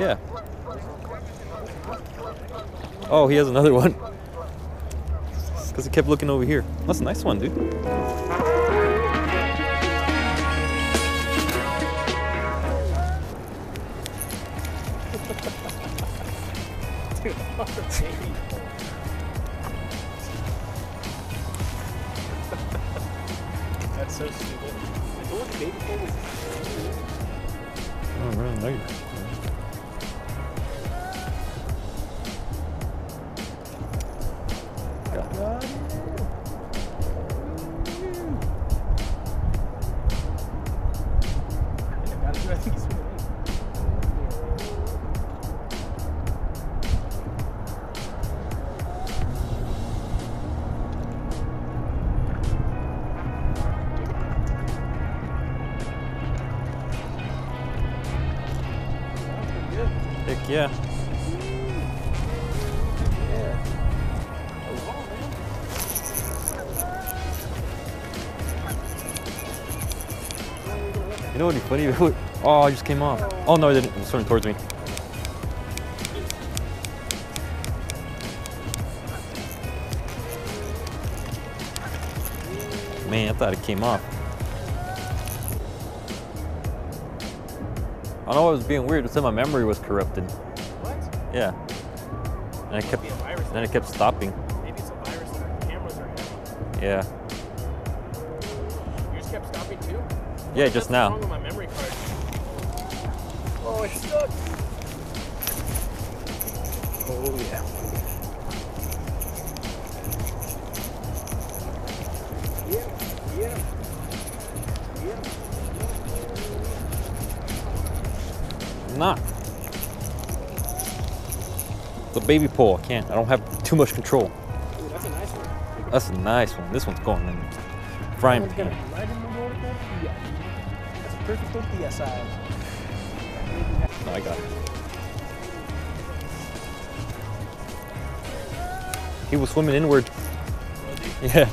Yeah. Oh, he has another one. It's because he kept looking over here. That's a nice one, dude. Dude, what a baby. That's so stupid. I don't want the baby pole was... Oh, really nice. Got it. I think he's really... Heck yeah. You know what would be funny? Oh, I just came off. Oh no, it didn't. It was swimming towards me. Man, I thought it came off. I know it was being weird. It said my memory was corrupted. What? Yeah. And it kept. Then it kept stopping. Maybe it's a virus that the cameras are having. Yeah. Yours kept stopping too? Yeah, what just now. What's wrong with my memory card? Oh, it's stuck. Oh yeah. Yeah. Yeah. Yeah. Not the baby pole. I can't. I don't have too much control. Ooh, that's a nice one. That's a nice one. This one's going in the frying pan. Right in the water, yeah. That's a perfect tortilla size. No, I got it. He was swimming inward. Was he? Yeah.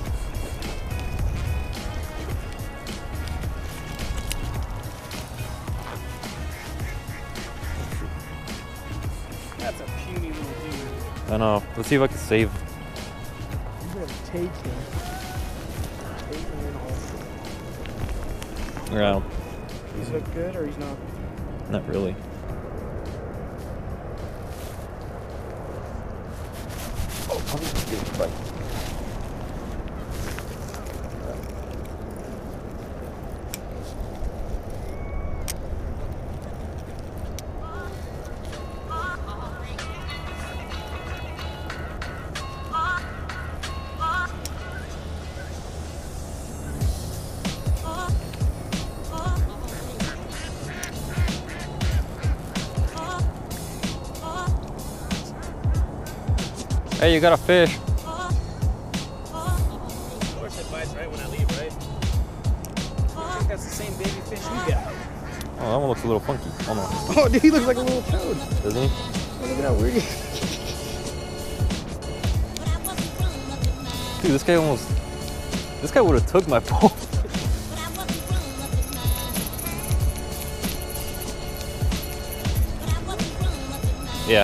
That's a puny little dude. I know. Let's see if I can save him. I'm going to take him. Take him in also. Yeah. He's hooked good or he's not? Not really. Oh, I'm going to get a bite. Hey, you got a fish. Laura said bites right when I leave, right? I think that's the same baby fish you got. Oh, that one looks a little funky. Oh, no. Oh, dude, he looks like a little toad. Doesn't he? Oh, look at how weird he is. Dude, this guy almost... This guy would have took my pole. Yeah.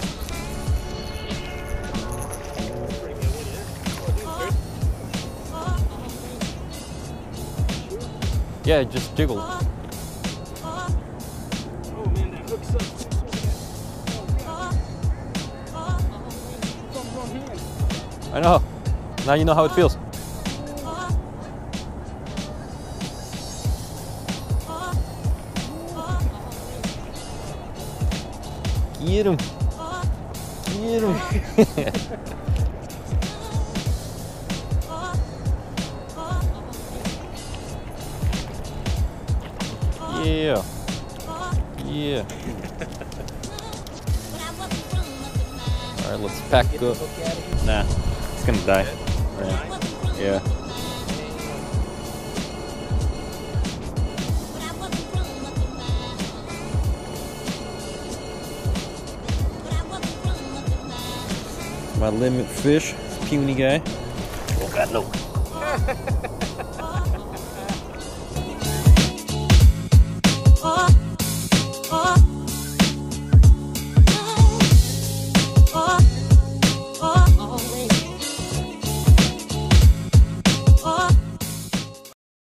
Yeah, it just jiggled. Oh man, that hooks up. Oh, I know. Now you know how it feels. Get him. Get him. Yeah. Yeah. All right, let's pack up. Nah, it's gonna die. Right. Yeah. My limit fish, puny guy. Oh God, no.